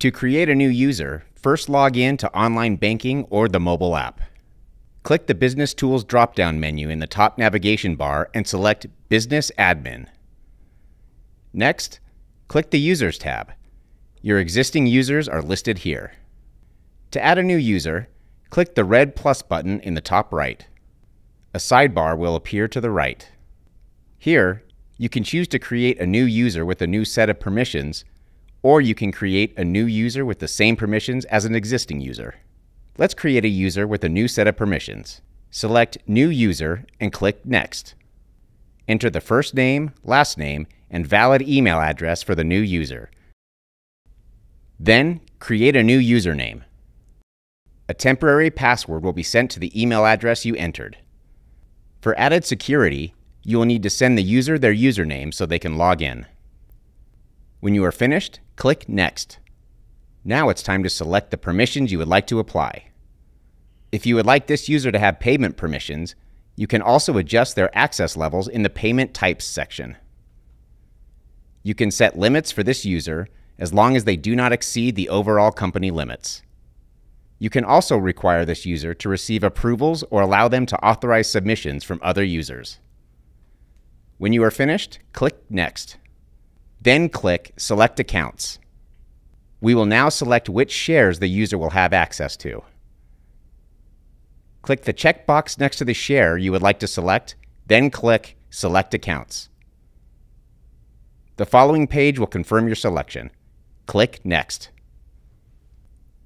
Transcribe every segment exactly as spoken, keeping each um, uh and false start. To create a new user, first log in to online banking or the mobile app. Click the Business Tools drop-down menu in the top navigation bar and select Business Admin. Next, click the Users tab. Your existing users are listed here. To add a new user, click the red plus button in the top right. A sidebar will appear to the right. Here, you can choose to create a new user with a new set of permissions, or you can create a new user with the same permissions as an existing user. Let's create a user with a new set of permissions. Select New User and click Next. Enter the first name, last name, and valid email address for the new user. Then, create a new username. A temporary password will be sent to the email address you entered. For added security, you will need to send the user their username so they can log in. When you are finished, click Next. Now it's time to select the permissions you would like to apply. If you would like this user to have payment permissions, you can also adjust their access levels in the Payment Types section. You can set limits for this user as long as they do not exceed the overall company limits. You can also require this user to receive approvals or allow them to authorize submissions from other users. When you are finished, click Next. Then click Select Accounts. We will now select which shares the user will have access to. Click the checkbox next to the share you would like to select, then click Select Accounts. The following page will confirm your selection. Click Next.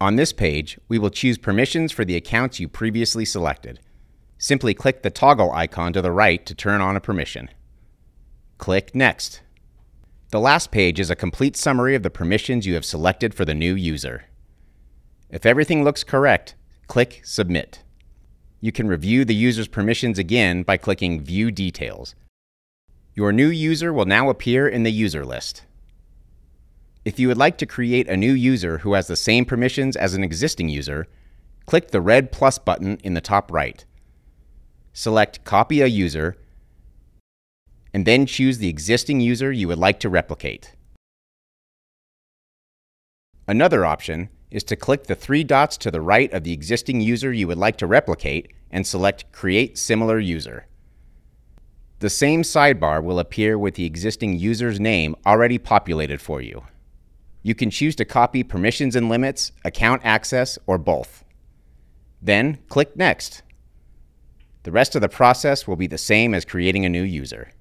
On this page, we will choose permissions for the accounts you previously selected. Simply click the toggle icon to the right to turn on a permission. Click Next. The last page is a complete summary of the permissions you have selected for the new user. If everything looks correct, click Submit. You can review the user's permissions again by clicking View Details. Your new user will now appear in the user list. If you would like to create a new user who has the same permissions as an existing user, click the red plus button in the top right. Select Copy a User, and then choose the existing user you would like to replicate. Another option is to click the three dots to the right of the existing user you would like to replicate and select Create Similar User. The same sidebar will appear with the existing user's name already populated for you. You can choose to copy permissions and limits, account access, or both. Then click Next. The rest of the process will be the same as creating a new user.